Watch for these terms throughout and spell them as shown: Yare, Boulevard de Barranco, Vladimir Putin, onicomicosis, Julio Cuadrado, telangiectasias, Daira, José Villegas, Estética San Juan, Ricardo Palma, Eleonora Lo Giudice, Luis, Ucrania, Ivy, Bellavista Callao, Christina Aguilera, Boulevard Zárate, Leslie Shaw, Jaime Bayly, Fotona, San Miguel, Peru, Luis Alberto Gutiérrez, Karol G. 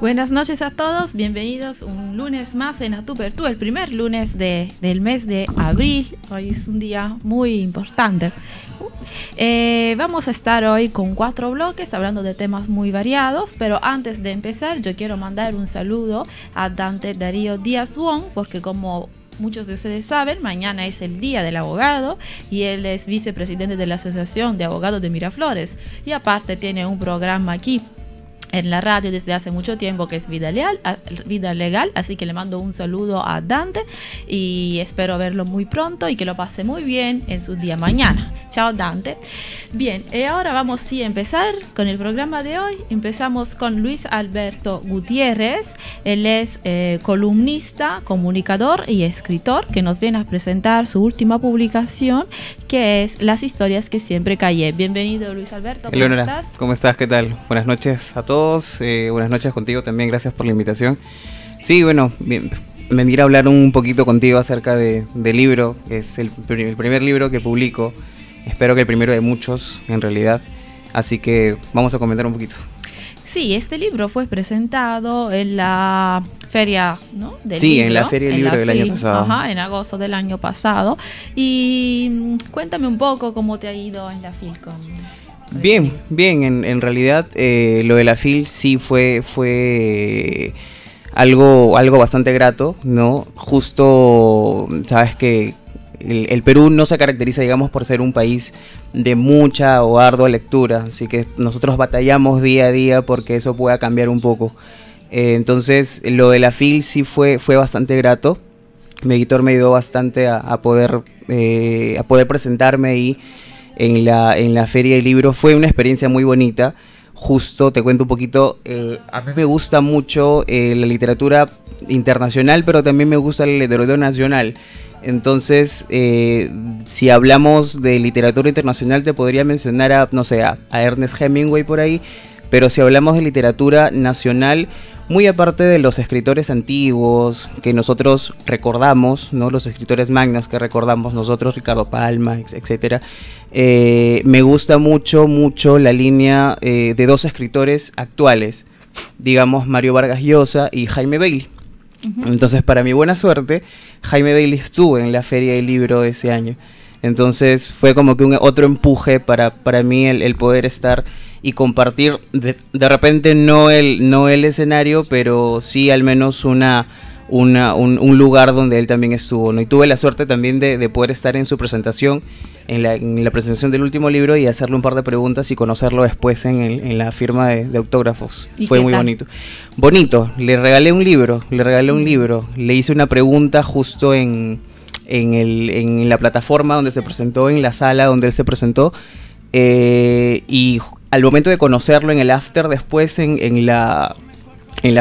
Buenas noches a todos, bienvenidos un lunes más en Atupertú, el primer lunes del mes de abril. Hoy es un día muy importante. Vamos a estar hoy con 4 bloques hablando de temas muy variados, pero antes de empezar yo quiero mandar un saludo a Dante Darío Díaz Wong, porque como muchos de ustedes saben, mañana es el Día del Abogado y él es vicepresidente de la Asociación de Abogados de Miraflores y aparte tiene un programa aquí en la radio desde hace mucho tiempo que es Vida Legal, así que le mando un saludo a Dante y espero verlo muy pronto y que lo pase muy bien en su día mañana. Chao Dante. Bien, y ahora vamos a empezar con el programa de hoy. Empezamos con Luis Alberto Gutiérrez. Él es columnista, comunicador y escritor que nos viene a presentar su última publicación, que es Las historias que siempre callé. Bienvenido Luis Alberto. ¿Cómo Eleonora, estás? ¿Cómo estás? ¿Qué tal? Buenas noches a todos. Buenas noches contigo también, gracias por la invitación. Sí, bueno, venir a hablar un poquito contigo acerca del libro, que es el primer libro que publico, espero que el primero de muchos en realidad, así que vamos a comentar un poquito. Sí, este libro fue presentado en la feria, ¿no? En la feria del libro del año pasado. Ajá, en agosto del año pasado. Y cuéntame un poco cómo te ha ido en la FIL con... Bien, bien, en realidad lo de la FIL sí fue algo bastante grato, ¿no? Justo, sabes que el Perú no se caracteriza, digamos, por ser un país de mucha o ardua lectura, así que nosotros batallamos día a día porque eso pueda cambiar un poco. Entonces, lo de la FIL sí fue bastante grato. Mi editor me ayudó bastante a poder presentarme y... En la feria del libro fue una experiencia muy bonita. Justo te cuento un poquito, a mí me gusta mucho la literatura internacional, pero también me gusta la literatura nacional. Entonces, si hablamos de literatura internacional te podría mencionar a, no sé, a Ernest Hemingway por ahí, pero si hablamos de literatura nacional, muy aparte de los escritores antiguos que nosotros recordamos, ¿no? Los escritores magnos que recordamos nosotros, Ricardo Palma, etcétera. Me gusta mucho la línea de dos escritores actuales, digamos Mario Vargas Llosa y Jaime Bayly. Entonces, para mi buena suerte, Jaime Bayly estuvo en la Feria del Libro de ese año. Entonces fue como que otro empuje para mí el poder estar y compartir de repente no el escenario, pero sí al menos un lugar donde él también estuvo, ¿no? Y tuve la suerte también de poder estar en su presentación, en la presentación del último libro, y hacerle un par de preguntas y conocerlo después en la firma de autógrafos. Fue muy bonito. Bonito, le regalé un libro, le hice una pregunta justo en la plataforma donde se presentó, en la sala donde él se presentó, y al momento de conocerlo en el after, después en la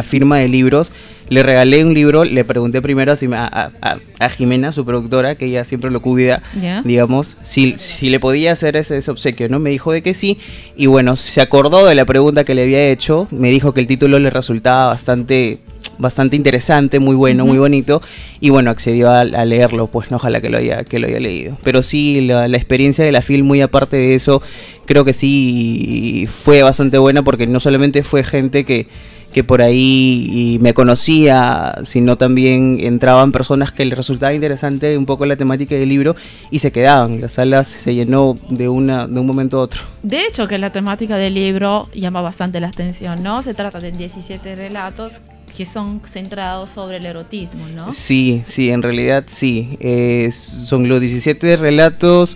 firma de libros, le regalé un libro. Le pregunté primero a Jimena, su productora, que ella siempre lo cuida, digamos, si le podía hacer ese obsequio, ¿no? Me dijo de que sí, y bueno, se acordó de la pregunta que le había hecho, me dijo que el título le resultaba bastante interesante, muy bueno, muy bonito, y bueno, accedió a leerlo, pues no, ojalá que lo haya leído. Pero sí, la experiencia de la FIL, muy aparte de eso, creo que sí fue bastante buena, porque no solamente fue gente que por ahí me conocía, sino también entraban personas que les resultaba interesante un poco la temática del libro y se quedaban. La sala se llenó de un momento a otro. De hecho, que la temática del libro llama bastante la atención, ¿no? Se trata de 17 relatos que son centrados sobre el erotismo, ¿no? Sí, en realidad sí. Son los 17 relatos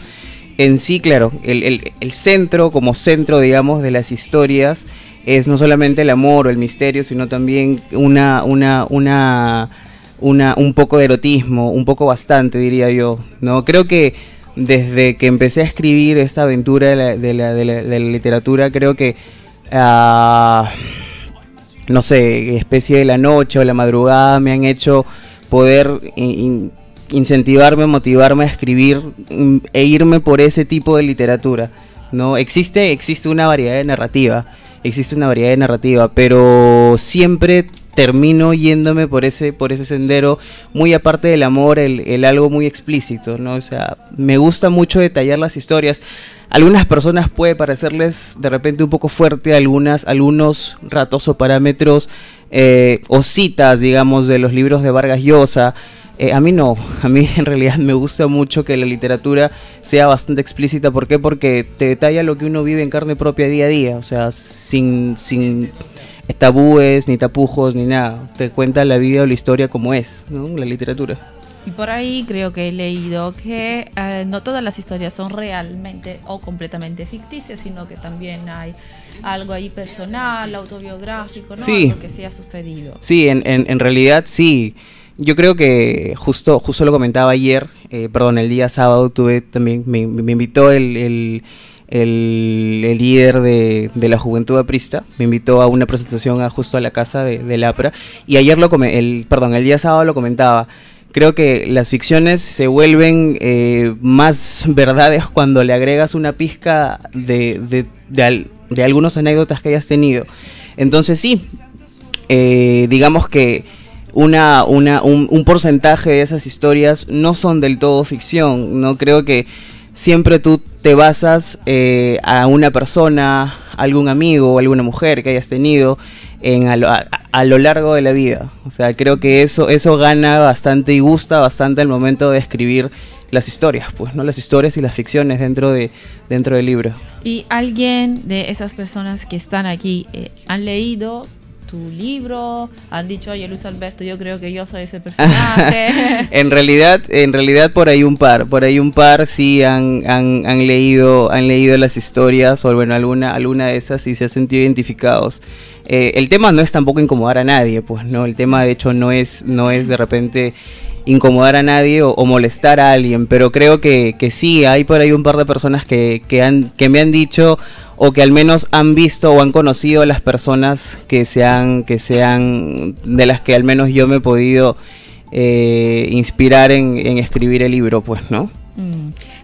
en sí, claro. El centro, como centro, digamos, de las historias, es no solamente el amor o el misterio, sino también un poco de erotismo, un poco bastante, diría yo, ¿no? Creo que desde que empecé a escribir esta aventura de la literatura, creo que, no sé, especie de la noche o la madrugada me han hecho poder incentivarme, motivarme a escribir e irme por ese tipo de literatura, ¿no? Existe una variedad de narrativa, pero siempre termino yéndome por ese sendero, muy aparte del amor, el algo muy explícito, ¿no? O sea, me gusta mucho detallar las historias. Algunas personas puede parecerles de repente un poco fuerte algunos ratos o parámetros o citas, digamos, de los libros de Vargas Llosa. A mí no, a mí en realidad me gusta mucho que la literatura sea bastante explícita. ¿Por qué? Porque te detalla lo que uno vive en carne propia día a día, o sea, sin tabúes, ni tapujos, ni nada. Te cuenta la vida o la historia como es, ¿no? La literatura. Y por ahí creo que he leído que no todas las historias son realmente o completamente ficticias, sino que también hay algo ahí personal, autobiográfico, ¿no? Sí. Algo que sí ha sucedido. Sí, en realidad sí. Yo creo que justo lo comentaba ayer, el día sábado tuve también, me invitó el líder de la Juventud Aprista, me invitó a una presentación justo a la casa del APRA, y ayer el día sábado lo comentaba. Creo que las ficciones se vuelven más verdades cuando le agregas una pizca de algunas anécdotas que hayas tenido. Entonces sí, digamos que un porcentaje de esas historias no son del todo ficción, ¿no? Creo que siempre tú te basas a una persona, algún amigo o alguna mujer que hayas tenido a lo largo de la vida. O sea, creo que eso gana bastante y gusta bastante al momento de escribir las historias, pues, ¿no? Las historias y las ficciones dentro del libro. ¿Y alguien de esas personas que están aquí han leído tu libro, han dicho, oye, Luis Alberto, yo creo que yo soy ese personaje? en realidad por ahí un par sí han leído las historias, o bueno, alguna de esas, y se han sentido identificados. El tema no es tampoco incomodar a nadie, pues, ¿no? El tema de hecho no es de repente incomodar a nadie o molestar a alguien, pero creo que sí, hay por ahí un par de personas que me han dicho, o que al menos han visto o han conocido a las personas de las que al menos yo me he podido inspirar en escribir el libro, pues, ¿no?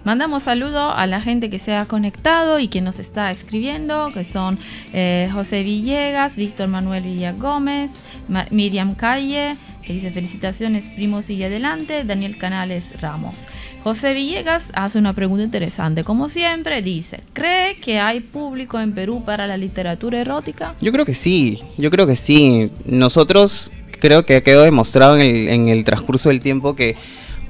Mandamos saludos a la gente que se ha conectado y que nos está escribiendo, que son José Villegas, Víctor Manuel Villagómez, Miriam Calle, que dice felicitaciones, primo, sigue adelante. Daniel Canales Ramos. José Villegas hace una pregunta interesante, como siempre, dice, ¿cree que hay público en Perú para la literatura erótica? Yo creo que sí, nosotros, creo que quedó demostrado en el transcurso del tiempo que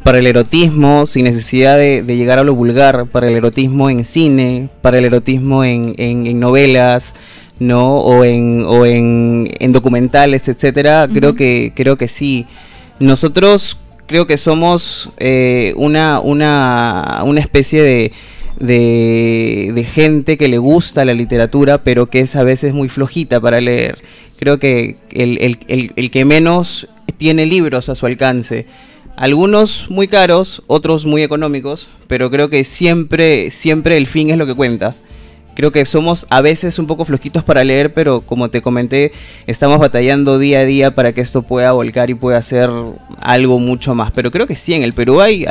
para el erotismo, sin necesidad de llegar a lo vulgar, para el erotismo en cine, para el erotismo en novelas, ¿no? o en documentales, etcétera, creo que sí. Nosotros creo que somos una especie de gente que le gusta la literatura, pero que es a veces muy flojita para leer. Creo que el que menos tiene libros a su alcance. Algunos muy caros, otros muy económicos, pero creo que siempre el fin es lo que cuenta. Creo que somos a veces un poco flojitos para leer, pero como te comenté, estamos batallando día a día para que esto pueda volcar y pueda ser algo mucho más. Pero creo que sí, en el Perú hay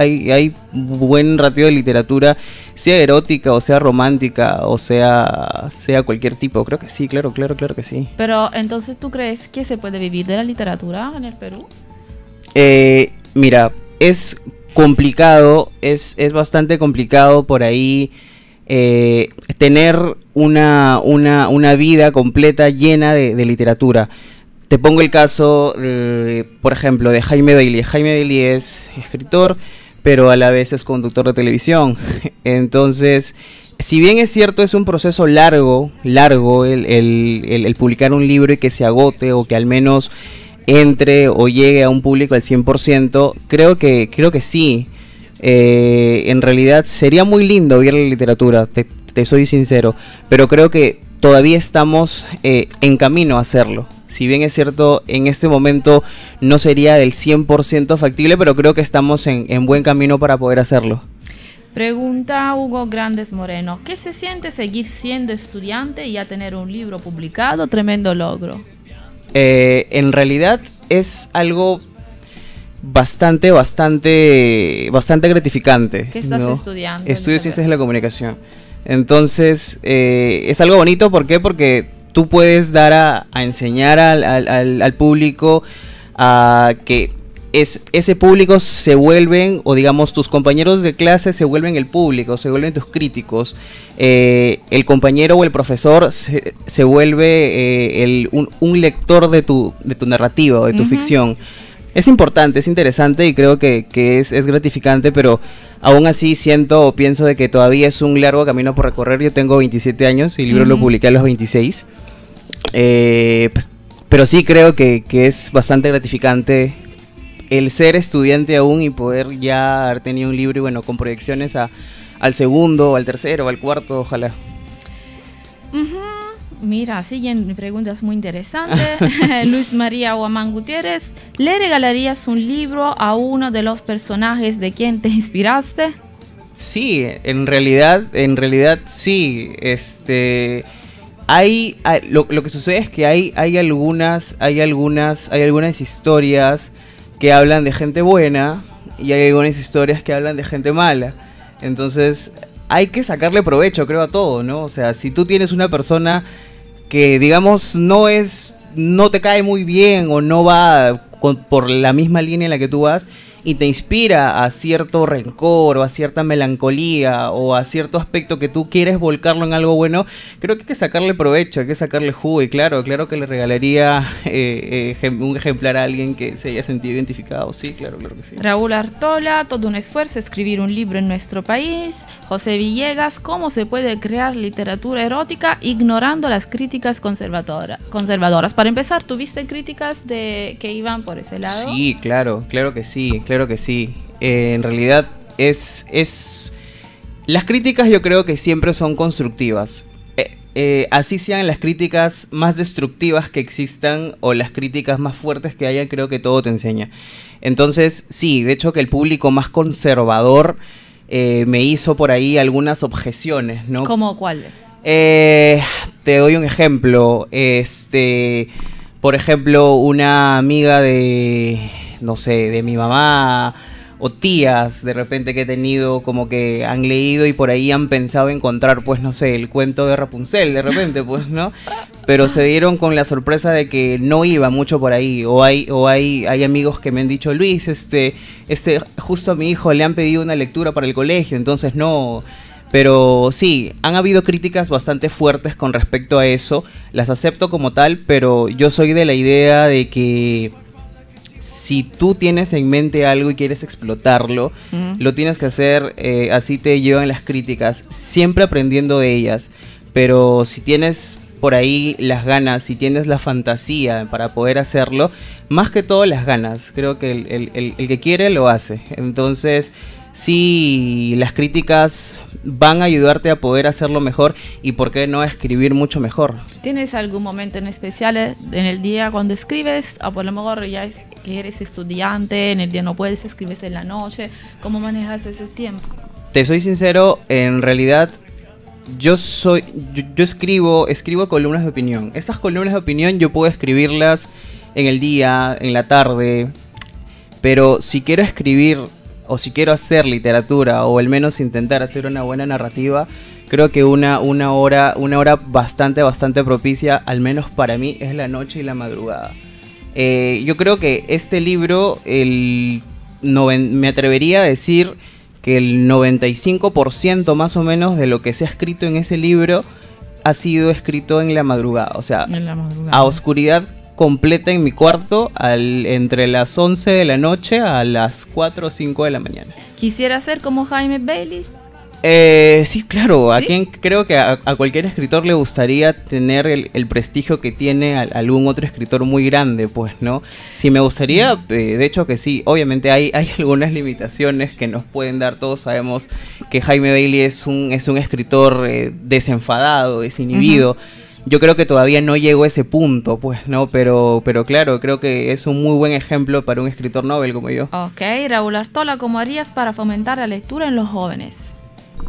buen ratio de literatura, sea erótica o sea romántica o sea cualquier tipo. Creo que sí, claro que sí. Pero entonces, ¿tú crees que se puede vivir de la literatura en el Perú? Mira, es complicado, es bastante complicado por ahí. Tener una vida completa llena de literatura. Te pongo el caso, por ejemplo, de Jaime Bayly. Jaime Bayly es escritor, pero a la vez es conductor de televisión. Entonces, si bien es cierto, es un proceso largo el publicar un libro y que se agote o que al menos entre o llegue a un público al 100%, creo que sí. En realidad sería muy lindo ver la literatura, te soy sincero, pero creo que todavía estamos en camino a hacerlo. Si bien es cierto, en este momento no sería del 100% factible, pero creo que estamos en buen camino para poder hacerlo. Pregunta Hugo Grandes Moreno, ¿qué se siente seguir siendo estudiante y ya tener un libro publicado? Tremendo logro. En realidad es algo bastante gratificante. ¿Qué estás estudiando? Estudio Ciencias de la Comunicación. Entonces, es algo bonito. ¿Por qué? Porque tú puedes dar a enseñar al público a que ese público se vuelven, o digamos tus compañeros de clase se vuelven el público, se vuelven tus críticos, el compañero o el profesor se vuelve un lector de tu narrativa, de tu ficción. Es importante, es interesante y creo que es gratificante, pero aún así siento o pienso de que todavía es un largo camino por recorrer. Yo tengo 27 años y el libro lo publiqué a los 26, pero sí creo que es bastante gratificante el ser estudiante aún y poder ya haber tenido un libro y bueno, con proyecciones al segundo, al tercero, al cuarto, ojalá. Mira, siguen preguntas muy interesantes. Luis María Guamán Gutiérrez, ¿le regalarías un libro a uno de los personajes de quien te inspiraste? Sí, en realidad sí. Lo que sucede es que hay algunas historias que hablan de gente buena y hay algunas historias que hablan de gente mala. Entonces, hay que sacarle provecho, creo, a todo, ¿no? O sea, si tú tienes una persona que, digamos, no te cae muy bien o no va por la misma línea en la que tú vas y te inspira a cierto rencor o a cierta melancolía o a cierto aspecto que tú quieres volcarlo en algo bueno, creo que hay que sacarle provecho, hay que sacarle jugo. Y claro que le regalaría un ejemplar a alguien que se haya sentido identificado. Sí, claro que sí. Raúl Artola, todo un esfuerzo escribir un libro en nuestro país. José Villegas, ¿cómo se puede crear literatura erótica ignorando las críticas conservadoras? Para empezar, ¿tuviste críticas que iban por ese lado? Sí, claro que sí. En realidad las críticas yo creo que siempre son constructivas. Así sean las críticas más destructivas que existan o las críticas más fuertes que hayan, creo que todo te enseña. Entonces, sí, de hecho que el público más conservador me hizo por ahí algunas objeciones, ¿no? ¿Cómo cuáles? Te doy un ejemplo. Por ejemplo, una amiga de mi mamá o tías de repente que he tenido como que han leído y por ahí han pensado encontrar, pues no sé, el cuento de Rapunzel de repente, pues, ¿no? Pero se dieron con la sorpresa de que no iba mucho por ahí. Hay amigos que me han dicho, Luis, justo a mi hijo le han pedido una lectura para el colegio, entonces no. Pero sí, han habido críticas bastante fuertes con respecto a eso. Las acepto como tal, pero yo soy de la idea de que si tú tienes en mente algo y quieres explotarlo, lo tienes que hacer, así te llevan las críticas, siempre aprendiendo de ellas. Pero si tienes por ahí las ganas, si tienes la fantasía para poder hacerlo, más que todo las ganas, creo que el que quiere lo hace. Entonces, sí, las críticas van a ayudarte a poder hacerlo mejor y por qué no a escribir mucho mejor. ¿Tienes algún momento en especial en el día cuando escribes? O por lo mejor ya que eres estudiante, en el día no puedes, escribes en la noche. ¿Cómo manejas ese tiempo? Te soy sincero, en realidad yo escribo columnas de opinión. Esas columnas de opinión yo puedo escribirlas en el día, en la tarde, pero si quiero escribir o si quiero hacer literatura, o al menos intentar hacer una buena narrativa, creo que una hora bastante propicia, al menos para mí, es la noche y la madrugada. Yo creo que este libro, me atrevería a decir que el 95% más o menos de lo que se ha escrito en ese libro ha sido escrito en la madrugada, o sea, a oscuridad completa en mi cuarto, entre las 11 de la noche a las 4 o 5 de la mañana. ¿Quisiera ser como Jaime Bayly? Sí, claro. ¿Sí? A quien creo que a cualquier escritor le gustaría tener el prestigio que tiene algún otro escritor muy grande, pues, ¿no? Sí, me gustaría, de hecho que sí. Obviamente hay algunas limitaciones que nos pueden dar. Todos sabemos que Jaime Bayly es un escritor desenfadado, desinhibido. Yo creo que todavía no llegó a ese punto, pues, ¿no? Pero claro, creo que es un muy buen ejemplo para un escritor novel como yo. Ok, Raúl Artola, ¿cómo harías para fomentar la lectura en los jóvenes?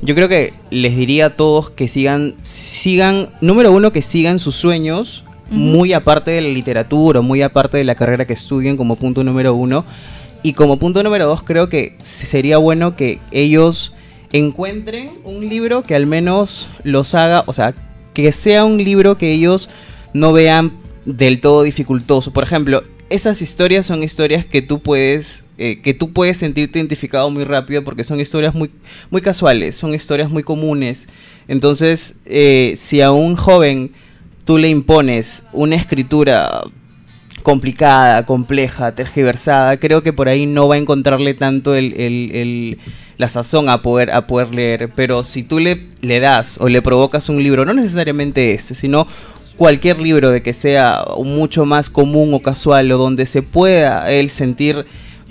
Yo creo que les diría a todos que sigan, número uno, que sigan sus sueños, muy aparte de la literatura, muy aparte de la carrera que estudien, como punto número uno. Y como punto número dos, creo que sería bueno que ellos encuentren un libro que al menos los haga, o sea, que sea un libro que ellos no vean del todo dificultoso. Por ejemplo, esas historias son historias que tú puedes sentirte identificado muy rápido porque son historias muy casuales, son historias muy comunes. Entonces, si a un joven tú le impones una escritura complicada, compleja, tergiversada, creo que por ahí no va a encontrarle tanto la sazón a poder leer. Pero si tú le das o le provocas un libro, no necesariamente este, sino cualquier libro de que sea mucho más común o casual, o donde se pueda él sentir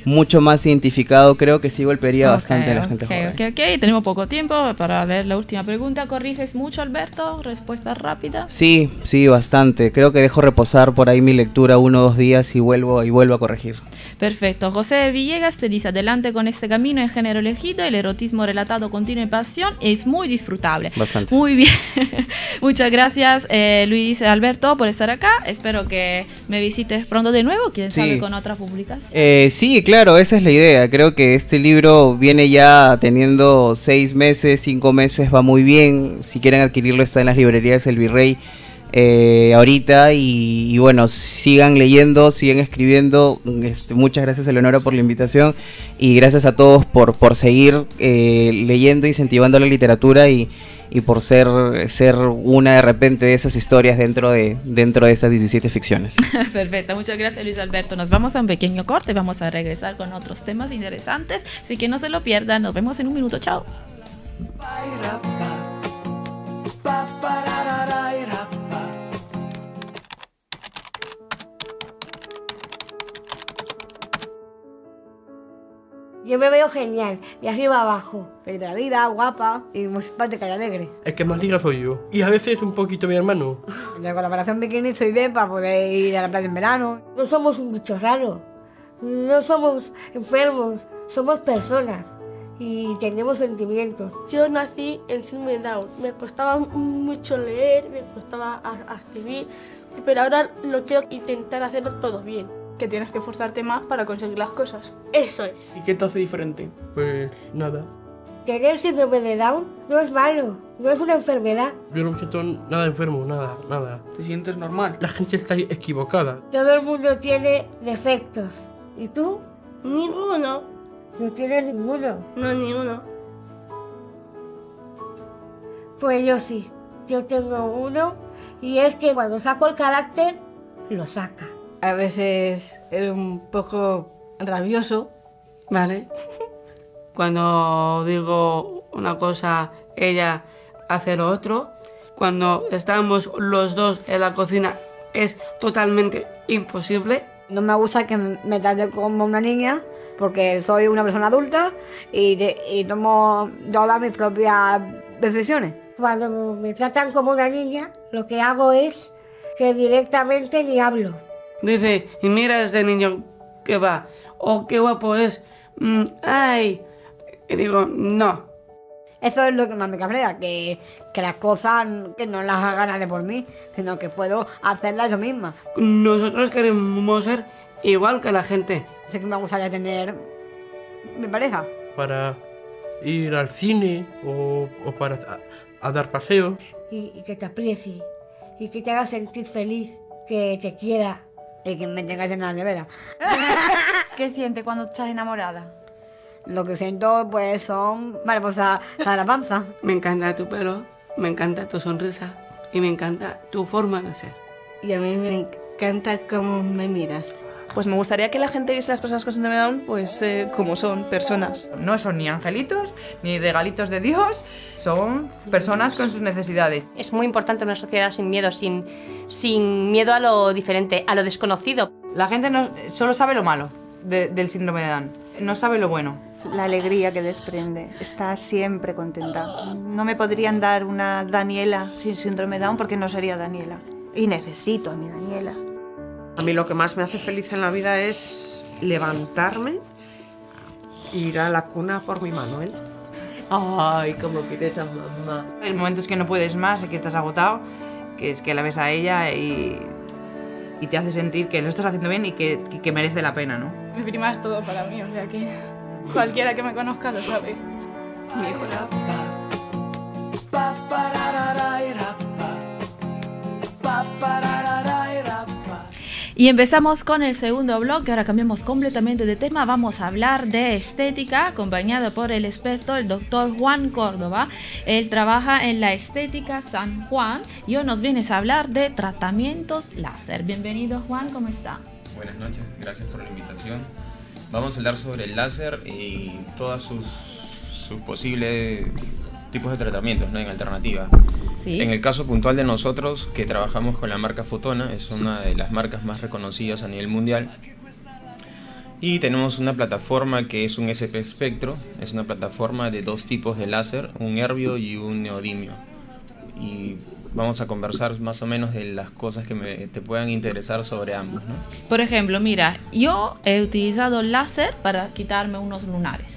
mucho más identificado, creo que sí golpearía bastante a la gente joven. Ok, tenemos poco tiempo para leer la última pregunta. ¿Corriges mucho, Alberto? ¿Respuesta rápida? Sí, bastante. Creo que dejo reposar por ahí mi lectura 1 o 2 días y vuelvo a corregir. Perfecto. José Villegas te dice: adelante con este camino en género elegido, el erotismo relatado continuo y pasión es muy disfrutable. Bastante. Muy bien. Muchas gracias, Luis Alberto, por estar acá. Espero que me visites pronto de nuevo, quién sabe con otras publicaciones. Sí, claro, esa es la idea. Creo que este libro viene ya teniendo 6 meses, 5 meses, va muy bien. Si quieren adquirirlo, está en las librerías El Virrey ahorita. Y bueno, sigan leyendo, sigan escribiendo. Muchas gracias, Eleonora, por la invitación. Y gracias a todos por seguir leyendo, incentivando la literatura y por ser una de repente de esas historias dentro de esas 17 ficciones. Perfecto, muchas gracias, Luis Alberto. Nos vamos a un pequeño corte, vamos a regresar con otros temas interesantes, así que no se lo pierdan, nos vemos en un minuto, chao. Yo me veo genial, de arriba abajo, feliz de la vida, guapa y muy simpática y alegre. El que más liga soy yo, y a veces un poquito mi hermano. La colaboración bikini soy bien para poder ir a la playa en verano. No somos un bicho raro, no somos enfermos, somos personas y tenemos sentimientos. Yo nací en síndrome Down, me costaba mucho leer, me costaba escribir, pero ahora lo quiero intentar hacerlo todo bien. Que tienes que esforzarte más para conseguir las cosas. Eso es. ¿Y qué te hace diferente? Pues nada. Tener síndrome de Down no es malo, no es una enfermedad. Yo no me siento nada enfermo, nada. Te sientes normal. La gente está equivocada. Todo el mundo tiene defectos. ¿Y tú? Ninguno. ¿No tienes ninguno? No, ninguno. Pues yo sí. Yo tengo uno y es que cuando saco el carácter, lo saca. A veces es un poco rabioso, ¿vale? Cuando digo una cosa, ella hace lo otro. Cuando estamos los dos en la cocina, es totalmente imposible. No me gusta que me trate como una niña, porque soy una persona adulta y tomo todas mis propias decisiones. Cuando me tratan como una niña, lo que hago es que directamente ni hablo. Dice, y mira a este niño que va, oh, qué guapo es, ay, y digo, no. Eso es lo que más me cabrea, que las cosas que no las hagan nadie por mí, sino que puedo hacerlas yo misma. Nosotros queremos ser igual que la gente. Sé que me gustaría tener mi pareja. Para ir al cine o para a dar paseos. Y que te aprecie, y que te haga sentir feliz, que te quiera. Y que me tengas en la nevera. ¿Qué sientes cuando estás enamorada? Lo que siento, pues, son mariposas a la panza. Me encanta tu pelo, me encanta tu sonrisa y me encanta tu forma de ser. Y a mí me encanta cómo me miras. Pues me gustaría que la gente viese las personas con síndrome de Down, pues, como son, personas. No son ni angelitos, ni regalitos de Dios, son personas con sus necesidades. Es muy importante una sociedad sin miedo, sin miedo a lo diferente, a lo desconocido. La gente no, solo sabe lo malo del síndrome de Down, no sabe lo bueno. La alegría que desprende, está siempre contenta. No me podrían dar una Daniela sin síndrome de Down porque no sería Daniela. Y necesito a mi Daniela. A mí lo que más me hace feliz en la vida es levantarme e ir a la cuna por mi Manuel. Ay, cómo quieres a mamá. El momento es que no puedes más y que estás agotado, que es que la ves a ella y te hace sentir que lo estás haciendo bien y que merece la pena, ¿no? Mi prima es todo para mí, o sea que cualquiera que me conozca lo sabe. conmigo. Y empezamos con el segundo blog, que ahora cambiamos completamente de tema. Vamos a hablar de estética, acompañado por el experto, el doctor Juan Córdoba. Él trabaja en la Estética San Juan y hoy nos vienes a hablar de tratamientos láser. Bienvenido, Juan, ¿cómo está? Buenas noches, gracias por la invitación. Vamos a hablar sobre el láser y todas sus posibles tipos de tratamientos, ¿no?, en alternativa. ¿Sí? En el caso puntual de nosotros, que trabajamos con la marca Fotona, es una de las marcas más reconocidas a nivel mundial, y tenemos una plataforma que es un SP Spectro, es una plataforma de dos tipos de láser, un herbio y un neodimio. Y vamos a conversar más o menos de las cosas que te puedan interesar sobre ambos, ¿no? Por ejemplo, mira, yo he utilizado láser para quitarme unos lunares.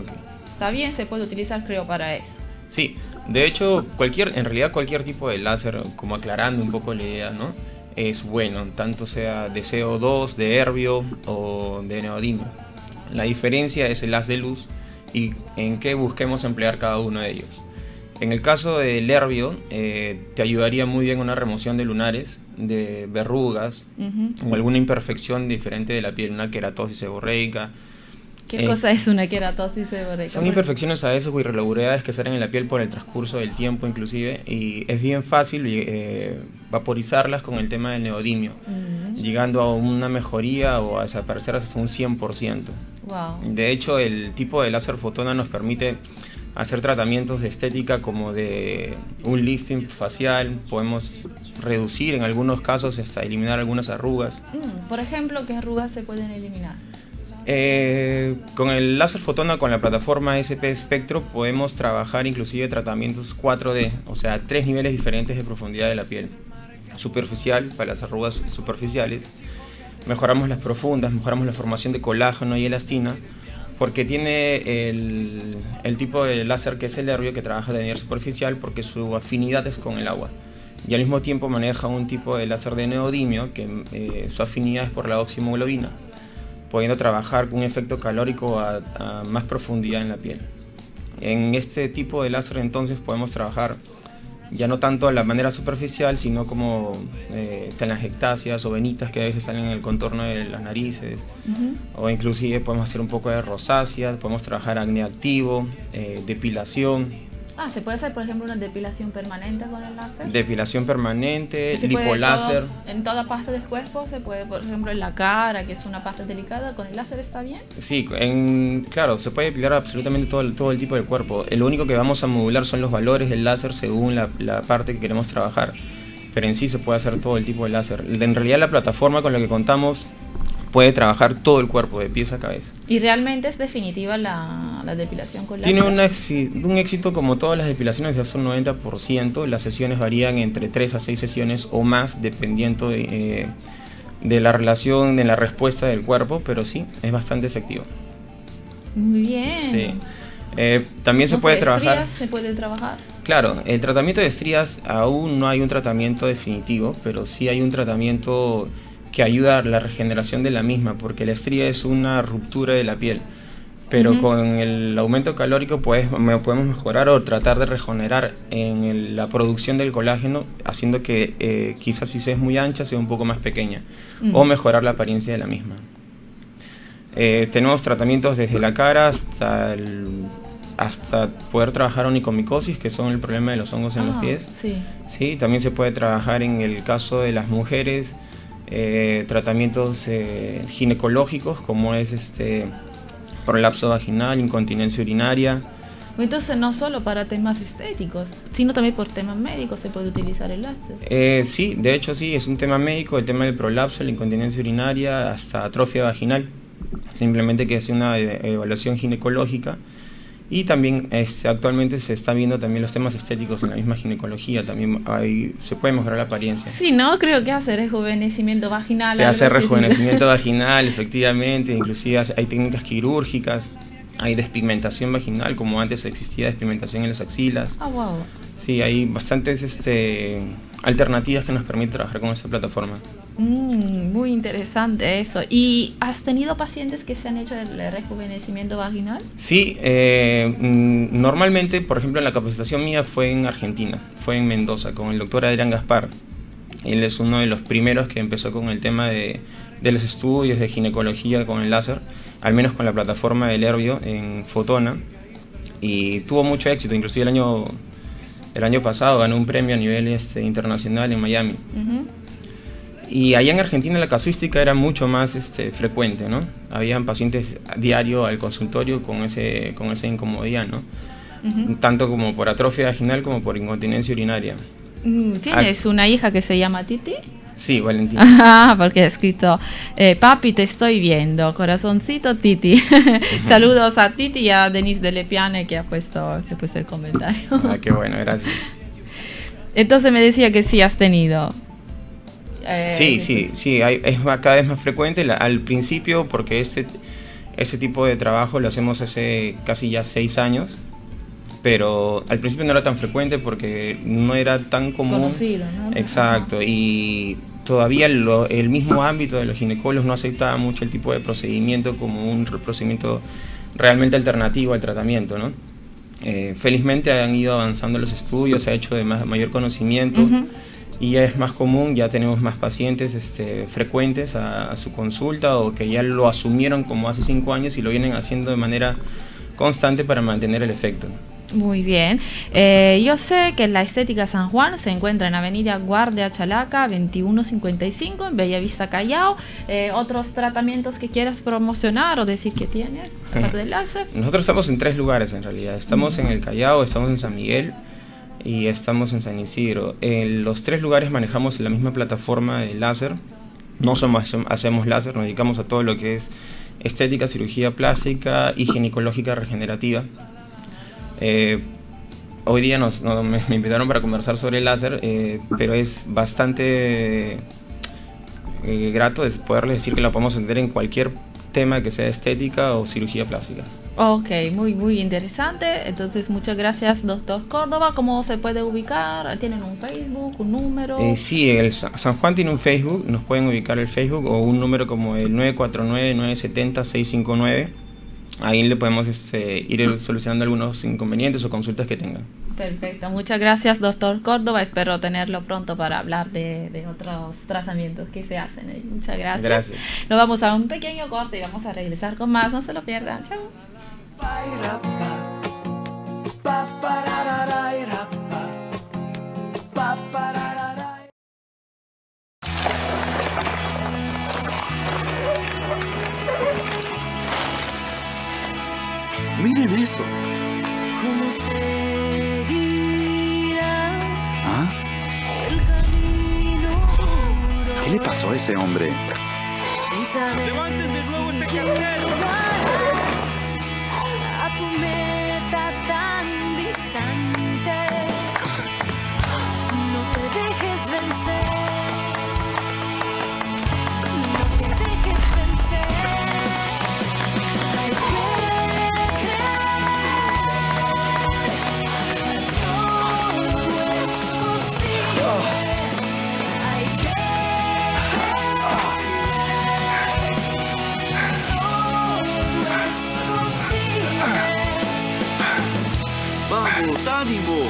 Okay. Está bien, se puede utilizar, creo, para eso. Sí, de hecho, en realidad cualquier tipo de láser, como aclarando un poco la idea, ¿no?, es bueno, tanto sea de CO2, de herbio o de neodimio. La diferencia es el haz de luz y en qué busquemos emplear cada uno de ellos. En el caso del herbio, te ayudaría muy bien una remoción de lunares, de verrugas, o alguna imperfección diferente de la piel, una queratosis seborreica. ¿Qué cosa es una queratosis seborreica? Son imperfecciones a veces o irregularidades que salen en la piel por el transcurso del tiempo, inclusive, y es bien fácil vaporizarlas con el tema del neodimio, llegando a una mejoría o a desaparecer hasta un 100%. Wow. De hecho, el tipo de láser Fotona nos permite hacer tratamientos de estética como de un lifting facial, podemos reducir en algunos casos hasta eliminar algunas arrugas. Por ejemplo, ¿qué arrugas se pueden eliminar? Con el láser Fotona, con la plataforma SP Spectro, podemos trabajar inclusive tratamientos 4D, o sea, 3 niveles diferentes de profundidad de la piel. Superficial, para las arrugas superficiales, mejoramos las profundas, mejoramos la formación de colágeno y elastina, porque tiene el tipo de láser que es el herbio, que trabaja de nivel superficial, porque su afinidad es con el agua. Y al mismo tiempo maneja un tipo de láser de neodimio, que su afinidad es por la oximoglobina, pudiendo trabajar con un efecto calórico a más profundidad en la piel. En este tipo de láser entonces podemos trabajar ya no tanto de la manera superficial, sino como telangiectasias o venitas que a veces salen en el contorno de las narices, o inclusive podemos hacer un poco de rosáceas, podemos trabajar acné activo, depilación. Ah, ¿se puede hacer, por ejemplo, una depilación permanente con el láser? Depilación permanente, lipoláser. ¿En toda parte del cuerpo se puede, por ejemplo, en la cara, que es una parte delicada, con el láser está bien? Sí, claro, se puede depilar absolutamente todo el tipo del cuerpo. Lo único que vamos a modular son los valores del láser según la parte que queremos trabajar. Pero en sí se puede hacer todo el tipo de láser. En realidad la plataforma con la que contamos puede trabajar todo el cuerpo, de pies a cabeza. ¿Y realmente es definitiva la depilación con láser? Tiene un éxito como todas las depilaciones de hasta un 90%. Las sesiones varían entre 3 a 6 sesiones o más, dependiendo de la relación, de la respuesta del cuerpo, pero sí, es bastante efectivo. Muy bien. Sí. También se puede trabajar. ¿Estrías se puede trabajar? Claro, el tratamiento de estrías aún no hay un tratamiento definitivo, pero sí hay un tratamiento que ayuda a la regeneración de la misma, porque la estría es una ruptura de la piel, pero con el aumento calórico podemos mejorar o tratar de regenerar en la producción del colágeno, haciendo que quizás si es muy ancha sea un poco más pequeña, o mejorar la apariencia de la misma. Tenemos tratamientos desde la cara hasta poder trabajar onicomicosis, que son el problema de los hongos en los pies. Sí. Sí, también se puede trabajar en el caso de las mujeres. Tratamientos ginecológicos, como es prolapso vaginal, incontinencia urinaria. Entonces no solo para temas estéticos, sino también por temas médicos se puede utilizar el láser. Sí, de hecho sí, es un tema médico, el tema del prolapso, la incontinencia urinaria, hasta atrofia vaginal. Simplemente que es una evaluación ginecológica. Y también actualmente se está viendo también los temas estéticos en la misma ginecología, también se puede mejorar la apariencia. Sí, ¿no? Creo que hace rejuvenecimiento vaginal. Se hace rejuvenecimiento vaginal, efectivamente, inclusive hay técnicas quirúrgicas, hay despigmentación vaginal, como antes existía despigmentación en las axilas. Ah, wow. Sí, hay bastantes alternativas que nos permiten trabajar con esta plataforma. Muy interesante eso. ¿Y has tenido pacientes que se han hecho el rejuvenecimiento vaginal? Sí, normalmente, por ejemplo, en la capacitación mía fue en Argentina, fue en Mendoza, con el doctor Adrián Gaspar. Él es uno de los primeros que empezó con el tema de los estudios de ginecología con el láser, al menos con la plataforma del Herbio en Fotona, y tuvo mucho éxito. Inclusive el año pasado ganó un premio a nivel internacional en Miami. Y allá en Argentina la casuística era mucho más frecuente, ¿no? Habían pacientes diario al consultorio con esa incomodidad, ¿no? Tanto como por atrofia vaginal como por incontinencia urinaria. ¿Tienes una hija que se llama Titi? Sí, Valentina. Ah, porque he escrito, papi, te estoy viendo, corazoncito Titi. Saludos a Titi y a Denise de Lepiane que ha puesto el comentario. Ah, qué bueno, gracias. Entonces me decía que sí has tenido... Sí, es cada vez más frecuente. Al principio, porque ese tipo de trabajo lo hacemos hace casi ya 6 años, pero al principio no era tan frecuente porque no era tan común. Conocido, ¿no? Exacto. Ajá. Y todavía el mismo ámbito de los ginecólogos no aceptaba mucho el tipo de procedimiento como un procedimiento realmente alternativo al tratamiento, ¿no? Felizmente han ido avanzando los estudios, se ha hecho de mayor conocimiento. Y ya es más común, ya tenemos más pacientes frecuentes a su consulta, o que ya lo asumieron como hace 5 años y lo vienen haciendo de manera constante para mantener el efecto. Muy bien. Yo sé que la Estética San Juan se encuentra en Avenida Guardia Chalaca 2155 en Bellavista Callao. ¿Otros tratamientos que quieras promocionar o decir que tienes? Nosotros estamos en 3 lugares en realidad. Estamos en el Callao, estamos en San Miguel y estamos en San Isidro. En los 3 lugares manejamos la misma plataforma de láser. No hacemos láser, nos dedicamos a todo lo que es estética, cirugía plástica y ginecológica regenerativa. Hoy día me invitaron para conversar sobre el láser, pero es bastante grato poderles decir que lo podemos entender en cualquier tema que sea estética o cirugía plástica. Ok, muy interesante. Entonces, muchas gracias, doctor Córdoba. ¿Cómo se puede ubicar? ¿Tienen un Facebook, un número? Sí, el San Juan tiene un Facebook. Nos pueden ubicar el Facebook o un número como el 949-970-659. Ahí le podemos ir solucionando algunos inconvenientes o consultas que tengan. Perfecto, muchas gracias, doctor Córdoba. Espero tenerlo pronto para hablar de otros tratamientos que se hacen. Muchas gracias. Gracias. Nos vamos a un pequeño corte y vamos a regresar con más. No se lo pierdan. Chao. Miren eso. ¿Cómo seguirás? ¿Ah? ¿Qué le pasó a ese hombre? ¡Levanten de nuevo ese cartel! Tu meta tan distante, no te dejes vencer, no te dejes vencer, hay que creer, todo es posible, hay que creer, todo es posible. ¡Vamos, ánimo!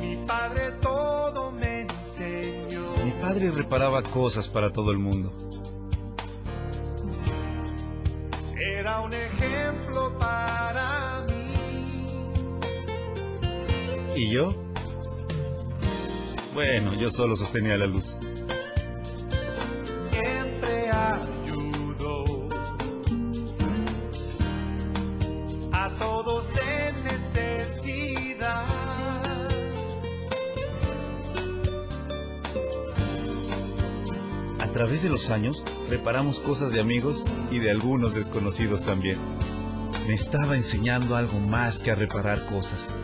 Mi padre todo me enseñó. Mi padre reparaba cosas para todo el mundo. Era un ejemplo para mí. ¿Y yo? Bueno, yo solo sostenía la luz. Siempre ha... A través de los años, reparamos cosas de amigos y de algunos desconocidos también. Me estaba enseñando algo más que a reparar cosas.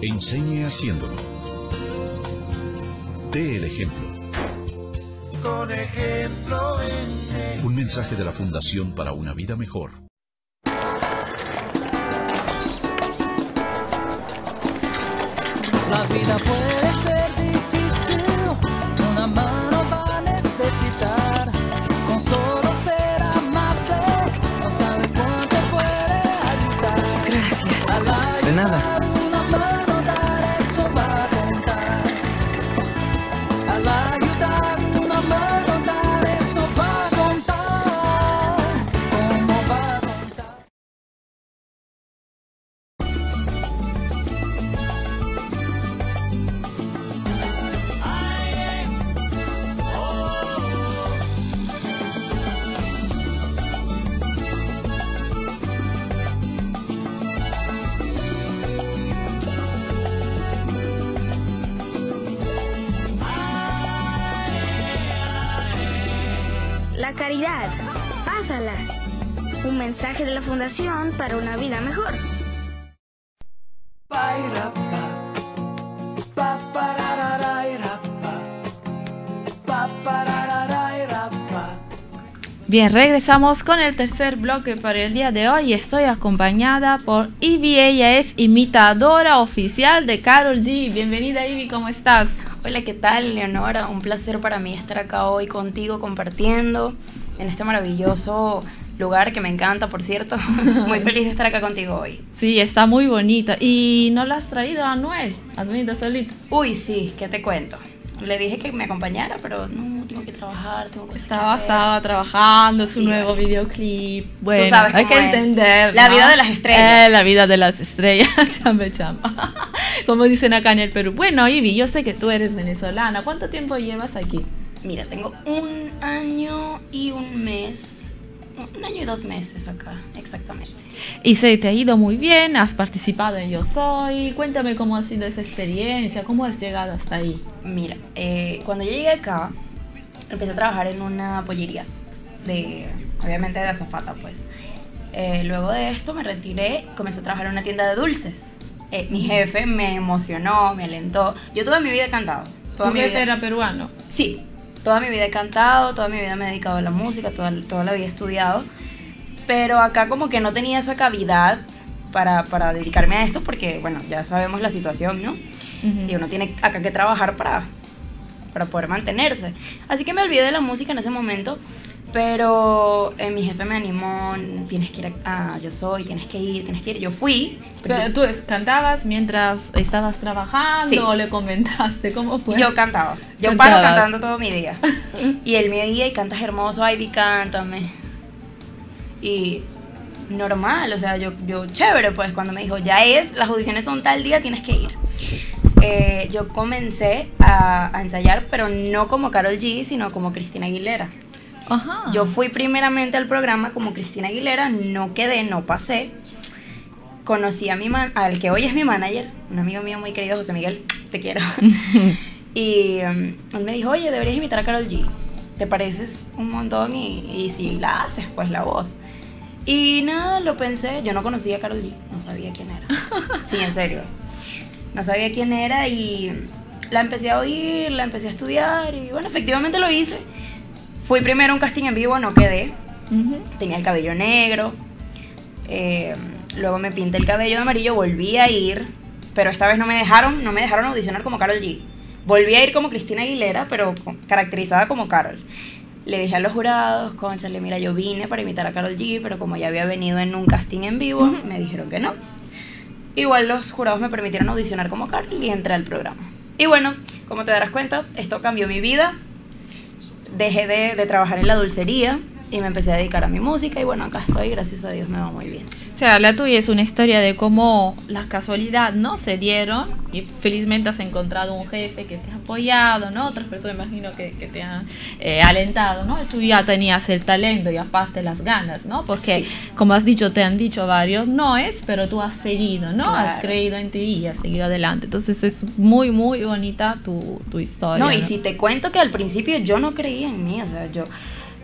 Enseñe haciéndolo. Dé el ejemplo. Con ejemplo enseña. Un mensaje de la Fundación para una vida mejor. La vida puede ser difícil, una mano va a necesitar. Con solo ser amable, no sabe cuánto puede ayudar. Gracias. Ayudar, de nada. Una mano dar, eso va a contar. Al ayudar, una mano dar, eso va a contar. ¿Cómo va a contar? La caridad, pásala. Un mensaje de la Fundación para una vida mejor. Bien, regresamos con el tercer bloque para el día de hoy. Estoy acompañada por Ivy, ella es imitadora oficial de Karol G. Bienvenida Ivy, ¿cómo estás? Hola, ¿qué tal, Leonora? Un placer para mí estar acá hoy contigo compartiendo en este maravilloso lugar que me encanta, por cierto. Muy feliz de estar acá contigo hoy. Sí, está muy bonito. ¿Y no lo has traído a Anuel? ¿Has venido solito? Uy, sí, ¿qué te cuento? Le dije que me acompañara, pero no, tengo que trabajar, tengo cosas que hacer. Estaba trabajando su nuevo videoclip. Bueno, tú sabes hay que entender, ¿no? La vida de las estrellas. La vida de las estrellas, chamba. Como dicen acá en el Perú. Bueno, Ivy, yo sé que tú eres venezolana. ¿Cuánto tiempo llevas aquí? Mira, tengo 1 año y 1 mes. 1 año y 2 meses acá, exactamente. Y se te ha ido muy bien, has participado en Yo Soy. Cuéntame cómo ha sido esa experiencia, cómo has llegado hasta ahí. Mira, cuando yo llegué acá, empecé a trabajar en una pollería, obviamente de azafata, pues. Luego de esto me retiré, comencé a trabajar en una tienda de dulces. Mi jefe me emocionó, me alentó. Yo toda mi vida he cantado. ¿Tu jefe era peruano? Sí. Toda mi vida he cantado, toda mi vida me he dedicado a la música, toda la vida he estudiado. Pero acá como que no tenía esa cavidad para dedicarme a esto porque, bueno, ya sabemos la situación, ¿no? Y uno tiene acá que trabajar para poder mantenerse. Así que me olvidé de la música en ese momento, pero mi jefe me animó, tienes que ir a Yo Soy, tienes que ir. Yo fui. Pero tú cantabas mientras estabas trabajando, sí. ¿O le comentaste cómo fue? Yo cantaba. Yo paro cantando todo mi día. Y él me oía y cantas hermoso, Ivy, cántame. Y normal, o sea, yo chévere, pues cuando me dijo, ya es, las audiciones son tal día, tienes que ir. Yo comencé a ensayar, pero no como Karol G, sino como Christina Aguilera. Ajá. Yo fui primeramente al programa como Christina Aguilera, no quedé, no pasé. Conocí a al que hoy es mi manager, un amigo mío muy querido, José Miguel, te quiero. Y él me dijo, oye, deberías imitar a Karol G, te pareces un montón y si la haces, pues la voz. Y nada, lo pensé, yo no conocía a Karol G, no sabía quién era. Sí, en serio, no sabía quién era y la empecé a oír, la empecé a estudiar y bueno, efectivamente lo hice. Fui primero a un casting en vivo, no quedé. Tenía el cabello negro. Luego me pinté el cabello de amarillo, volví a ir. Pero esta vez no me dejaron audicionar como Karol G. Volví a ir como Christina Aguilera, pero caracterizada como Karol. Le dije a los jurados, cónchale, mira, yo vine para imitar a Karol G, pero como ya había venido en un casting en vivo, me dijeron que no. Igual los jurados me permitieron audicionar como Karol y entré al programa. Y bueno, como te darás cuenta, esto cambió mi vida. Dejé de trabajar en la dulcería y me empecé a dedicar a mi música y bueno, acá estoy, gracias a Dios me va muy bien. O sea, la tuya es una historia de cómo las casualidades, ¿no? Se dieron y felizmente has encontrado un jefe que te ha apoyado, ¿no? Sí. Otras personas, me imagino, que te han alentado, ¿no? Tú ya tenías el talento y aparte las ganas, ¿no? Porque, sí, como has dicho, te han dicho varios noes, pero tú has seguido, ¿no? Claro. Has creído en ti y has seguido adelante. Entonces es muy, muy bonita tu historia. No, y si te cuento que al principio yo no creía en mí, o sea, yo...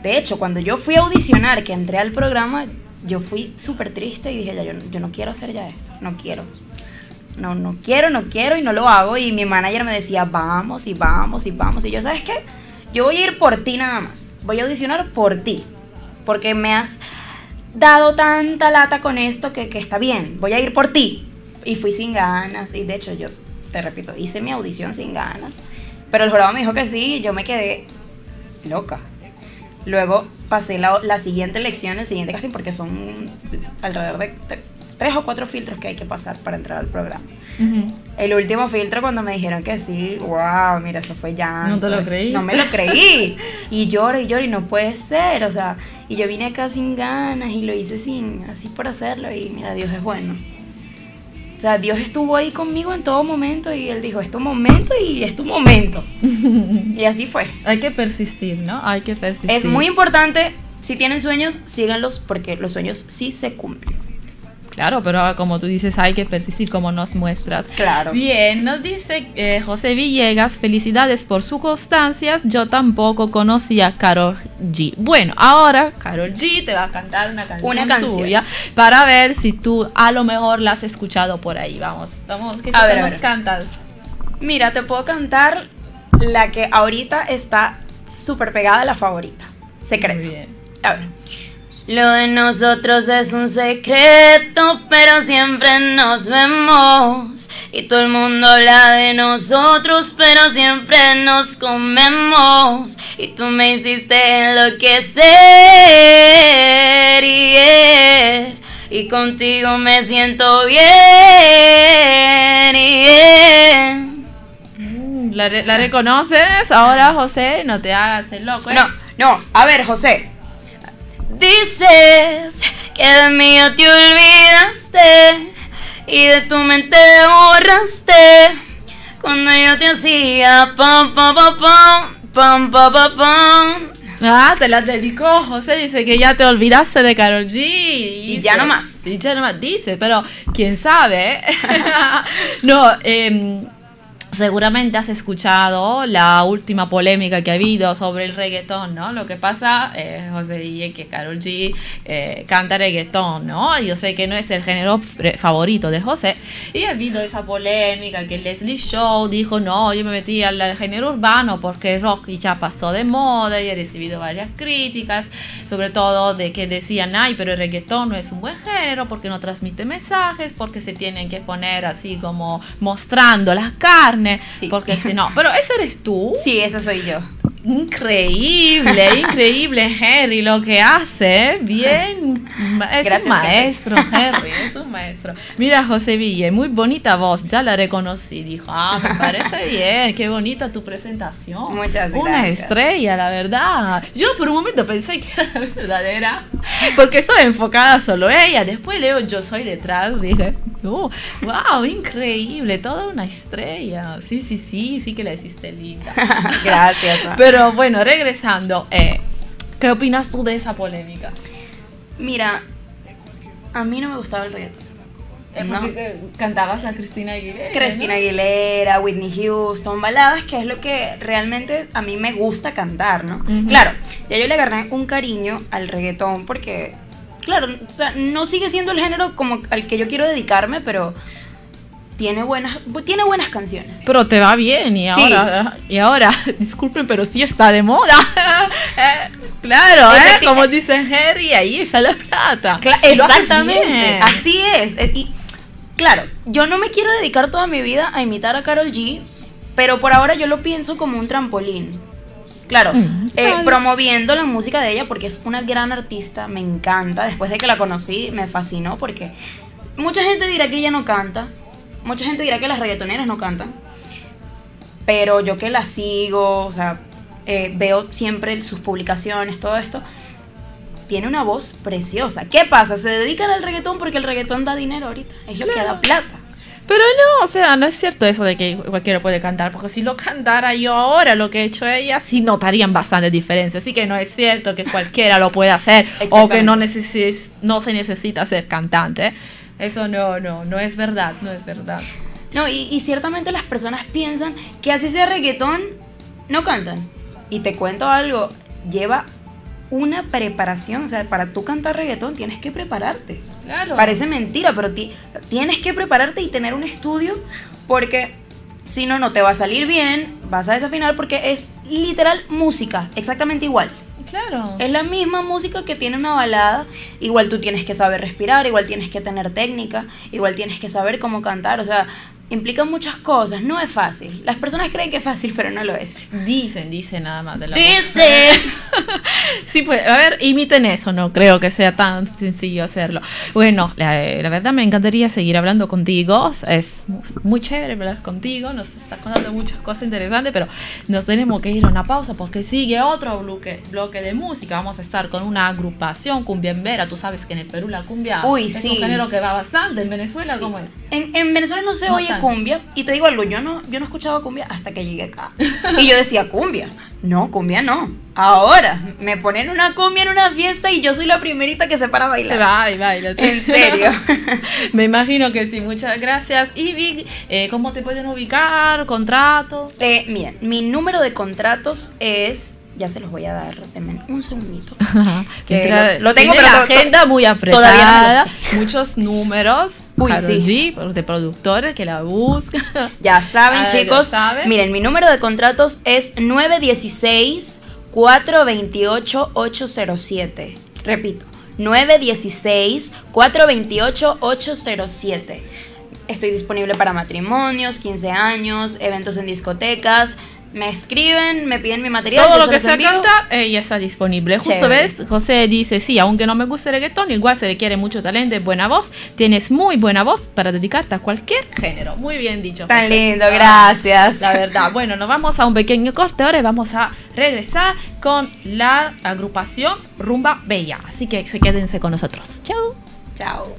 De hecho, cuando yo fui a audicionar, que entré al programa, yo fui súper triste y dije, ya, yo no quiero hacer ya esto, no quiero y no lo hago. Y mi manager me decía, vamos y vamos y vamos. Y yo, ¿sabes qué? Yo voy a ir por ti nada más, voy a audicionar por ti, porque me has dado tanta lata con esto que está bien, voy a ir por ti. Y fui sin ganas y de hecho yo te repito, hice mi audición sin ganas, pero el jurado me dijo que sí y yo me quedé loca. Luego pasé la siguiente elección, el siguiente casting, porque son alrededor de 3 o 4 filtros que hay que pasar para entrar al programa. Uh-huh. El último filtro, cuando me dijeron que sí, wow, mira, eso fue llanto. No te lo creí. No me lo creí. Y lloro y lloro y no puede ser, o sea, y yo vine acá sin ganas y lo hice sin, así por hacerlo, y mira, Dios es bueno. O sea, Dios estuvo ahí conmigo en todo momento y Él dijo, es tu momento y es tu momento. Y así fue. Hay que persistir, ¿no? Hay que persistir. Es muy importante, si tienen sueños, síganlos, porque los sueños sí se cumplen. Claro, pero como tú dices, hay que persistir, como nos muestras. Claro. Bien, nos dice José Villegas, felicidades por su constancia, yo tampoco conocía a Karol G. Bueno, ahora Karol G te va a cantar una canción suya, para ver si tú a lo mejor la has escuchado por ahí. Vamos, ¿qué cosa nos cantas? Mira, te puedo cantar la que ahorita está súper pegada, la favorita, Secreto. Muy bien. A ver. Lo de nosotros es un secreto, pero siempre nos vemos. Y todo el mundo habla de nosotros, pero siempre nos comemos. Y tú me hiciste enloquecer, yeah. Y contigo me siento bien, yeah. ¿La reconoces ahora, José? No te hagas el loco, ¿eh? No, a ver, José. Dices que de mí ya te olvidaste y de tu mente borraste cuando yo te hacía pam pam pam pam pam pam pam pam. Ah, te la dedicó José, dice que ya te olvidaste de Karol G. Y ya nomás. Y ya nomás dice, pero quién sabe. No, seguramente has escuchado la última polémica que ha habido sobre el reggaetón, ¿no? Lo que pasa, José, es que Karol G canta reggaetón, ¿no? Yo sé que no es el género favorito de José. Y ha habido esa polémica que Leslie Shaw dijo, no, yo me metí al género urbano porque el rock ya pasó de moda, y he recibido varias críticas, sobre todo de que decían, ay, pero el reggaetón no es un buen género porque no transmite mensajes, porque se tienen que poner así como mostrando las carnes. Sí. Porque si no, pero ese eres tú. Sí, ese soy yo. Increíble, increíble Harry, lo que hace. Bien, es gracias, un maestro, Harry, es un maestro. Mira, José Ville, muy bonita voz, ya la reconocí. Dijo, ah, me parece bien, qué bonita tu presentación. Muchas gracias. Una estrella, la verdad. Yo por un momento pensé que era la verdadera, porque estaba enfocada solo ella. Después leo, yo soy detrás, dije, wow, increíble, toda una estrella. Sí que la hiciste linda. Gracias, ma. Pero bueno, regresando, ¿qué opinas tú de esa polémica? Mira, a mí no me gustaba el reggaetón. Porque cantabas a Christina Aguilera. Christina, ¿no? Aguilera, Whitney Houston, baladas, que es lo que realmente a mí me gusta cantar, ¿no? Uh-huh. Claro, ya yo le agarré un cariño al reggaetón porque, claro, o sea, no sigue siendo el género como al que yo quiero dedicarme, pero tiene buenas canciones. Pero te va bien, y ahora, sí. Y ahora, disculpen, pero sí está de moda. Claro, como dicen Harry, ahí está la plata. Exactamente, así es. Y, claro, yo no me quiero dedicar toda mi vida a imitar a Karol G, pero por ahora yo lo pienso como un trampolín. Claro, promoviendo la música de ella, porque es una gran artista, me encanta. Después de que la conocí, me fascinó, porque mucha gente dirá que ella no canta. Mucha gente dirá que las reggaetoneras no cantan, pero yo que las sigo, o sea, veo siempre sus publicaciones, todo esto, tiene una voz preciosa. ¿Qué pasa? Se dedican al reggaetón porque el reggaetón da dinero ahorita, es lo que da plata. Pero no, o sea, no es cierto eso de que cualquiera puede cantar, porque si lo cantara yo ahora, lo que ha hecho ella, sí notarían bastante diferencia. Así que no es cierto que cualquiera lo pueda hacer, o que no se necesita ser cantante. Eso no es verdad, no es verdad. No, y ciertamente las personas piensan que así sea reggaetón, no cantan. Y te cuento algo, lleva una preparación, o sea, para tú cantar reggaetón tienes que prepararte. Claro. Parece mentira, pero tienes que prepararte y tener un estudio, porque si no, no te va a salir bien, vas a desafinar, porque es literal música, exactamente igual. Claro. Es la misma música que tiene una balada. Igual tú tienes que saber respirar, igual tienes que tener técnica, igual tienes que saber cómo cantar. O sea, implica muchas cosas, no es fácil. Las personas creen que es fácil, pero no lo es. Dicen nada más de la ¡dicen! Sí, pues, a ver, imiten eso, no creo que sea tan sencillo hacerlo. Bueno, la verdad me encantaría seguir hablando contigo, es muy chévere hablar contigo, nos estás contando muchas cosas interesantes, pero nos tenemos que ir a una pausa porque sigue otro bloque de música. Vamos a estar con una agrupación cumbiambera, tú sabes que en el Perú la cumbia es un género que va bastante, en Venezuela ¿cómo es? En Venezuela no se oye cumbia, y te digo algo, yo no escuchaba cumbia hasta que llegué acá. Y yo decía, cumbia no. Ahora, me ponen una cumbia en una fiesta y yo soy la primerita que se para a bailar. En serio. Me imagino que sí, muchas gracias. Ivy, ¿cómo te pueden ubicar? ¿Contratos? Miren, mi número de contratos es... Ya se los voy a dar, denme un segundito. Lo tengo, pero la agenda muy apretada, no muchos números. Karol G, de productores que la buscan. Ya saben, chicos. Saben. Miren, mi número de contratos es 916-428-807. Repito, 916-428-807. Estoy disponible para matrimonios, 15 años, eventos en discotecas. Me escriben, me piden mi material. Todo lo que se canta, ella está disponible. Justo ves, José dice, sí, aunque no me guste el reggaetón, igual se requiere mucho talento y buena voz. Tienes muy buena voz para dedicarte a cualquier género. Muy bien dicho, José. Tan lindo, gracias. La verdad, bueno, nos vamos a un pequeño corte. Ahora vamos a regresar con la agrupación Rumba Bella. Así que quédense con nosotros. Chao. Chao.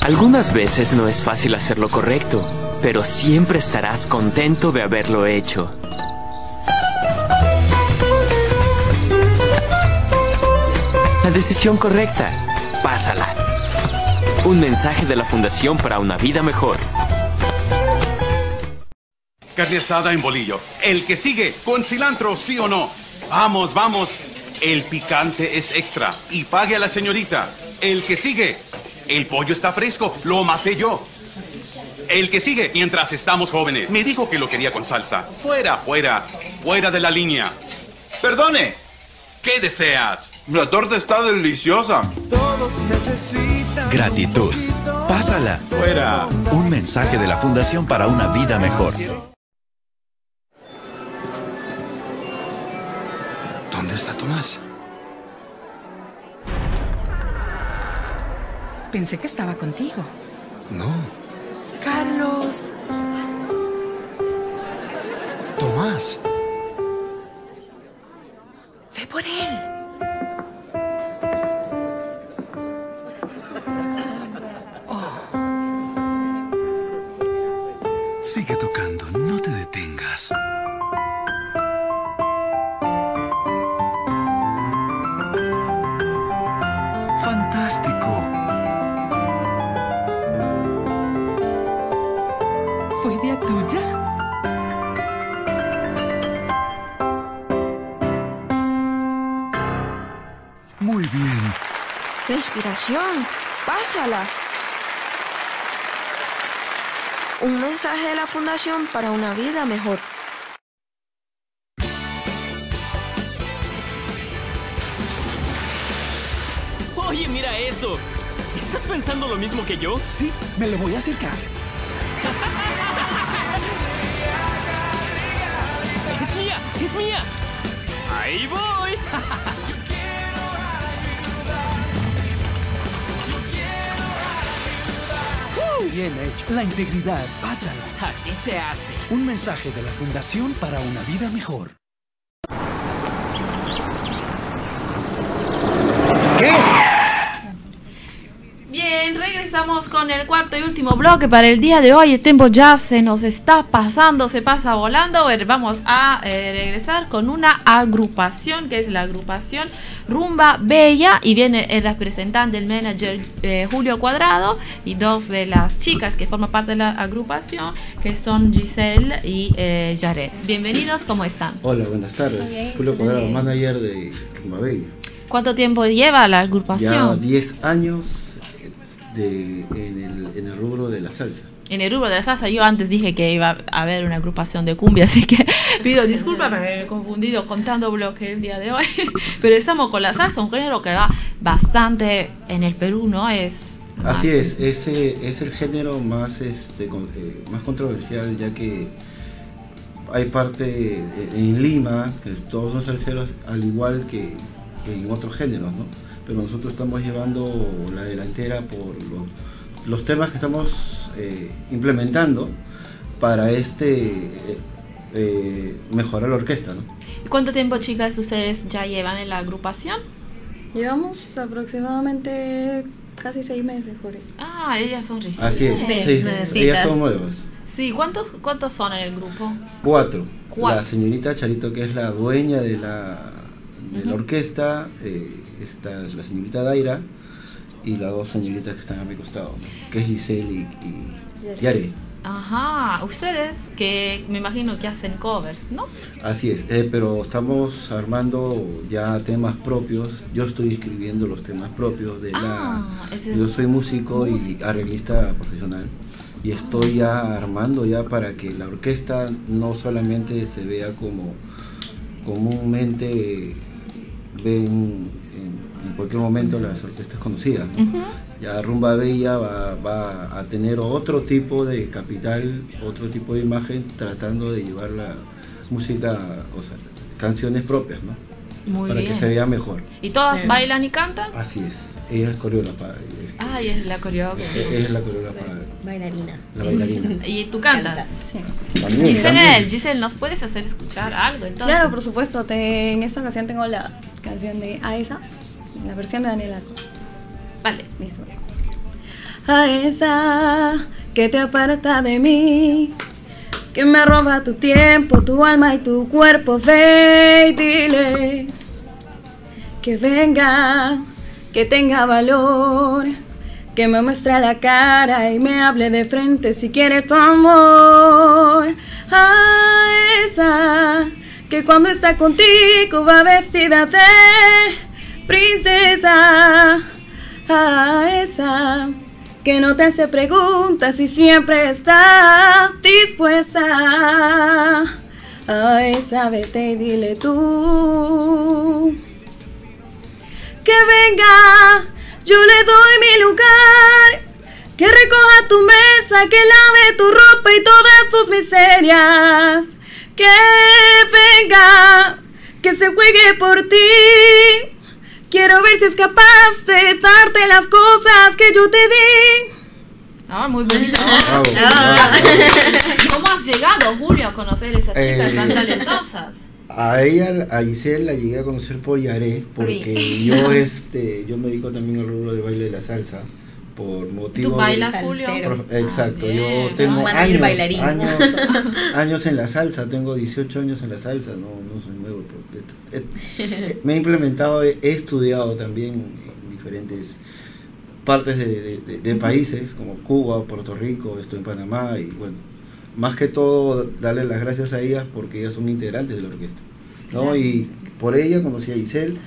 Algunas veces no es fácil hacer lo correcto, pero siempre estarás contento de haberlo hecho. La decisión correcta, pásala. Un mensaje de la Fundación para una vida mejor. Carne asada en bolillo. El que sigue, con cilantro, sí o no. Vamos, vamos. El picante es extra. Y pague a la señorita. El que sigue. El pollo está fresco, lo maté yo. El que sigue, mientras estamos jóvenes. Me dijo que lo quería con salsa. Fuera, fuera, fuera de la línea. Perdone, ¿qué deseas? La torta está deliciosa. Todos necesitan gratitud. Pásala. Fuera. Un mensaje de la Fundación para una vida mejor. ¿Dónde está Tomás? Pensé que estaba contigo. No. Carlos. Tomás. Ve por él. Oh. Sigue tocando, no te detengas. Fantástico. ¿Fue idea tuya? Muy bien. Respiración. Pásala. Un mensaje de la Fundación para una vida mejor. Oye, mira eso. ¿Estás pensando lo mismo que yo? Sí, me le voy a acercar. ¡Es mía! ¡Es mía! ¡Ahí voy! Yo quiero ayudar. Yo quiero ayudar. Bien hecho. La integridad, pásala. Así se hace. Un mensaje de la Fundación para una vida mejor. Comenzamos con el cuarto y último bloque para el día de hoy. El tiempo ya se nos está pasando, se pasa volando. Vamos a regresar con una agrupación que es la agrupación Rumba Bella, y viene el representante, el manager Julio Cuadrado, y dos de las chicas que forman parte de la agrupación, que son Giselle y Yare. Bienvenidos, ¿cómo están? Hola, buenas tardes. Okay, Julio Cuadrado, manager de Rumba Bella. ¿Cuánto tiempo lleva la agrupación? Ya 10 años en el rubro de la salsa. En el rubro de la salsa. Yo antes dije que iba a haber una agrupación de cumbia, así que pido disculpas, me he confundido contando bloques el día de hoy. Pero estamos con la salsa, un género que va bastante en el Perú, ¿no? Así es, ese es el género más, más controversial, ya que hay parte en Lima, que todos son salseros, al igual que en otros géneros, ¿no? Pero nosotros estamos llevando la delantera por los temas que estamos implementando para mejorar la orquesta, ¿no? ¿Y cuánto tiempo, chicas, ustedes ya llevan en la agrupación? Llevamos aproximadamente casi 6 meses, por ahí. Ah, ellas son recientes. Así es, sí, ellas son nuevas. Sí, ¿cuántos son en el grupo? 4. La señorita Charito, que es la dueña de la orquesta, está la señorita Daira y las dos señoritas que están a mi costado, que es Giselle y Yare. Ajá, ustedes que me imagino que hacen covers, ¿no? Así es, pero estamos armando ya temas propios. Yo estoy escribiendo los temas propios de yo soy músico y arreglista profesional, y estoy ya armando ya para que la orquesta no solamente se vea como comúnmente ven en cualquier momento las orquestas conocidas, ¿no? Ya Rumba Bella va a tener otro tipo de capital, otro tipo de imagen, tratando de llevar la música, o sea, canciones propias, ¿no? Muy bien. Que se vea mejor. ¿Y todas bailan y cantan? Así es, ella es coreógrafa. Ella es la coreógrafa. Ella es la coreógrafa. Bailarina. La bailarina. ¿Y tú cantas? Sí. Giselle, ¿nos puedes hacer escuchar algo entonces? Claro, por supuesto. En esta ocasión tengo la canción de Aesa, la versión de Daniela. Vale, mismo. Aesa, que te aparta de mí, que me roba tu tiempo, tu alma y tu cuerpo. Ve y dile que venga, que tenga valor, que me muestre la cara y me hable de frente si quiere tu amor. A esa que cuando está contigo va vestida de princesa. A esa que no te hace preguntas y siempre está dispuesta. A esa vete y dile tú que venga. Yo le doy mi lugar, que recoja tu mesa, que lave tu ropa y todas tus miserias. Que venga, que se juegue por ti. Quiero ver si es capaz de darte las cosas que yo te di. Ah, muy bonito. Bravo, bravo, bravo. ¿Cómo has llegado, Julio, a conocer a esas chicas tan talentosas? A Giselle la llegué a conocer por Yare, porque yo me dedico también al rubro del baile de la salsa por motivo. ¿Tú bailas, Julio? Exacto, yo tengo años en la salsa, tengo 18 años en la salsa, no soy nuevo. Me he implementado, he estudiado también en diferentes partes de países como Cuba, Puerto Rico, estoy en Panamá, y bueno, más que todo darle las gracias a ellas porque ellas son integrantes de la orquesta, ¿no? Claro. Y por ella conocí a Giselle,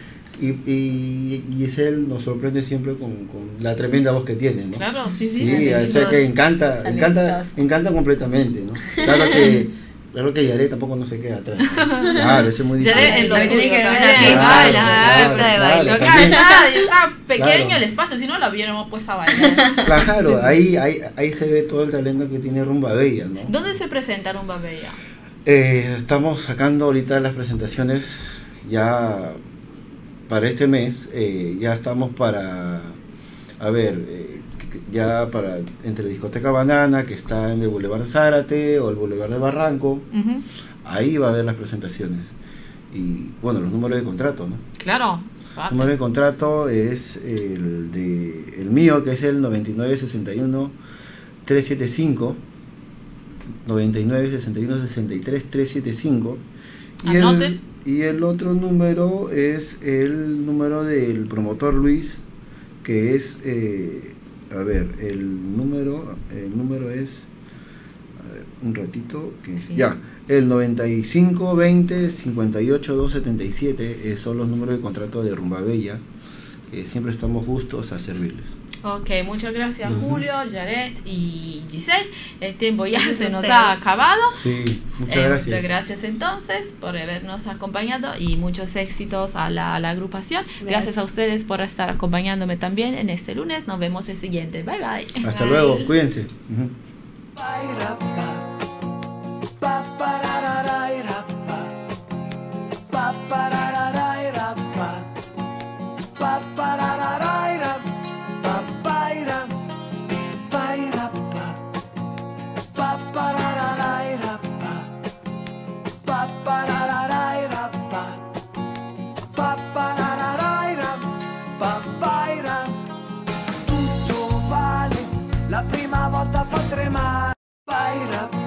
y Giselle nos sorprende siempre con la tremenda voz que tiene, ¿no? Claro, sí, o sea que encanta completamente, ¿no? Claro que Yare tampoco no se queda atrás, ¿no? Claro, eso es muy difícil. Yare en los estudios también baila. Está pequeño el espacio, si no la hubiéramos puesto a bailar. Claro, ahí se ve todo el talento que tiene Rumba Bella, ¿no? ¿Dónde se presenta Rumba Bella? Estamos sacando ahorita las presentaciones ya para este mes. Ya estamos para, ya para entre Discoteca Banana, que está en el Boulevard Zárate o el Boulevard de Barranco. Ahí va a haber las presentaciones. y bueno, los números de contrato, ¿no? Claro. El número de contrato es el de el mío, que es el 9961 375, 9961 63 375. Y el otro número es el número del promotor Luis, que es a ver, el número es, a ver, un ratito que sí. Ya, el 95 20 58 277, son los números de contrato de Rumba Bella, que siempre estamos justos a servirles. Ok, muchas gracias, Julio, Yaret y Giselle. El tiempo ya se nos ha acabado. Sí, muchas gracias. Muchas gracias entonces por habernos acompañado y muchos éxitos a la agrupación. Gracias a ustedes por estar acompañándome también en este lunes. Nos vemos el siguiente. Bye, bye. Hasta luego. Cuídense. Tutto vale, la prima volta fa tremare.